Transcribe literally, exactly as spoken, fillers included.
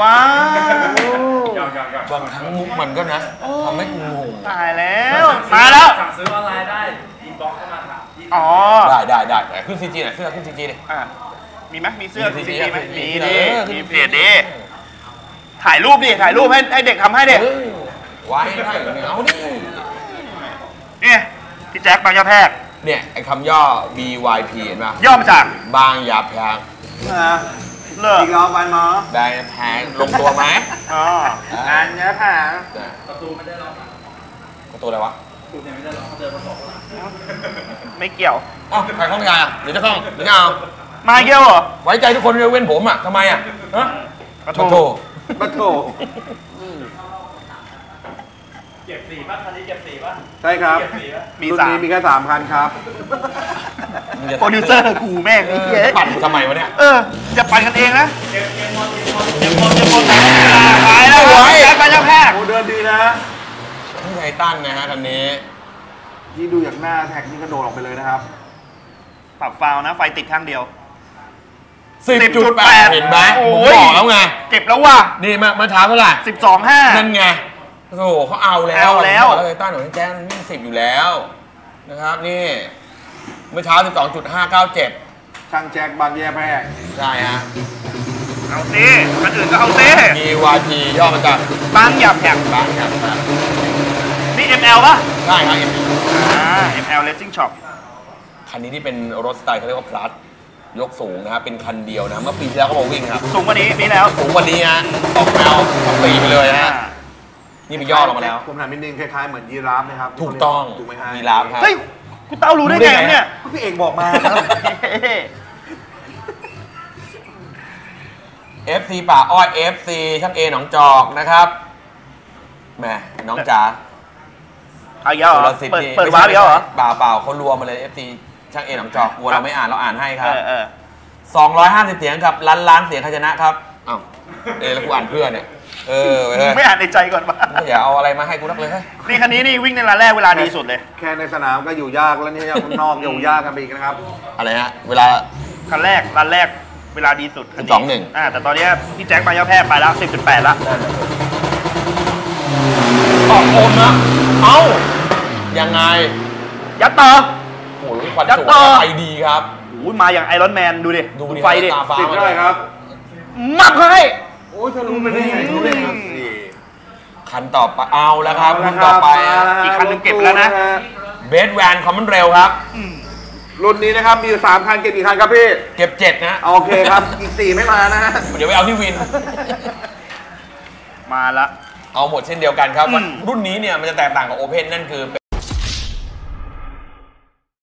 ว้าวบางครั้งมุกมันก็นะทำให้กูงงตายแล้วมาแล้วสั่งซื้อออนไลน์ได้อินบ็อกซ์เข้ามาค่ะอ๋อได้ได้ได้ขึ้นซีจีหน่อยเสื้อขึ้นซีจีเลยอ่ามีไหมมีเสื้อซีจีไหมมีดิมีเปลี่ยนดิถ่ายรูปดิถ่ายรูปให้ให้เด็กทำให้เด็กไว้ให้เอาดิเนี่ยพี่แจ็คบางยาแพรกเนี่ยไอ้คำย่อ บี วาย พี เห็นป่ะย่อมาจากบางยาแพรกเลิกอีกรอบวันหมอบางยาแพรกลงตัวไหมอ๋อบางยาแพรกประตูไม่ได้ล็อกประตูอะไรวะประตูเนี่ยไม่ได้ล็อกเขาเดินมาสองไม่เกี่ยวอ๋อใครเข้ามาหรือจะเข้าหรือจะเอามาเกี่ยวเหรอไว้ใจทุกคนยกเว้นผมอ่ะทำไมอ่ะฮะประตูประตูเก็บสี่ป่ะคันนี้เก็บสี่ป่ะใช่ครับมีสามมีแค่สามคันครับโปรดิวเซอร์กูแม่งปั่นทำไมวะเนี่ยเออจะปั่นกันเองนะเก็บเก็บหมดเก็บหมดเก็บหมดเก็บหมดตายแล้วไอ้ปัญญาแพทย์กูเดินดีนะนี่ไททันนะฮะคันนี้ที่ดูจากหน้าแท็กนี่กระโดดออกไปเลยนะครับปรับฟาวนะไฟติดข้างเดียวสิบจุดแปด เห็นไหมผมบอกแล้วไงเก็บแล้วว่ะนี่มามาถามเท่าไหร่สิบสองจุดห้า นั่นไงโอ้โหเขาเอาแล้วเอาแล้วไททันของแจ๊คนี่สิบอยู่แล้วนะครับนี่เมื่อเช้า สิบสองจุดห้าเก้าเจ็ด ช่างแจ็คบางแย่แพร่ใช่ฮะเอาซิคนอื่นก็เอาซิ บี วาย พี ย่อมาจากบางหยับแข็งบางหยับนี่ เอ็ม แอล ป่ะใช่ครับ เอ็ม แอล อ่า เอ็ม แอล Racing Shop คันนี้ที่เป็นรถสไตล์เขาเรียกว่าพลัสยกสูงนะครับเป็นคันเดียวนะเมื่อปีที่แล้วก็มาวิ่งครับสูงกว่านี้ปีแล้วสูงกว่านี้ฮะออกแนวตีไปเลยฮะนี่ไปย่อลงมาแล้วผมถามนิดนึงคล้ายๆเหมือนยีราฟนะครับถูกต้องยีราฟครับเฮ้ยกูเต้ารู้ได้ไงเนี่ยพี่เอกบอกมา เอฟ ซี ป่าอ้อย เอฟ ซี ช่างเอหนองจอกนะครับแหมน้องจ๋าเอาเยอะเหรอเปิดเปิดว้าเยอะเหรอเปล่าเปล่าเขารวมมาเลย เอฟ ซี ช่างเอหนองจอกวัวเราไม่อ่านเราอ่านให้ครับสองร้อยห้าสิบเสียงกับล้านล้านเสียงใครชนะครับอ้าวเอแล้วกูอ่านเพื่อนเนี่ยเออไม่อ่านในใจก่อนป่ะอย่าเอาอะไรมาให้กูนักเลยนี่คันนี้นี่วิ่งในร้านแรกเวลาดีสุดเลยแค่ในสนามก็อยู่ยากแล้วนี่ข้างนอกอยู่ยากกันไปอีกนะครับอะไรฮะเวลาคันแรกร้านแรกเวลาดีสุดสองหนึ่งอ่าแต่ตอนนี้พี่แจ็คไปย่อแพร่ไปแล้ว สิบจุดแปด ละตอบโอนนะเอ้ายังไงยัดต่อโอ้ยควันต่อไฟดีครับอุ้ยมาอย่างไอรอนแมนดูดิดูไฟดิติดได้ครับมัดให้โอ้ยเธอรู้ไม่ได้ไงรู้ได้ครับคันต่อไปเอาแล้วครับคันต่อไปอีกคันนึงเก็บแล้วนะเบสแวนคอมมอนเรลครับรุ่นนี้นะครับมีอยู่สามคันเก็บอีกคันครับพี่เก็บเจ็ดนะโอเคครับอีกสี่ไม่มานะเดี๋ยวไปเอาที่วินมาละเอาหมดเช่นเดียวกันครับรุ่นนี้เนี่ยมันจะแตกต่างกับโอเพ่นนั่นคือ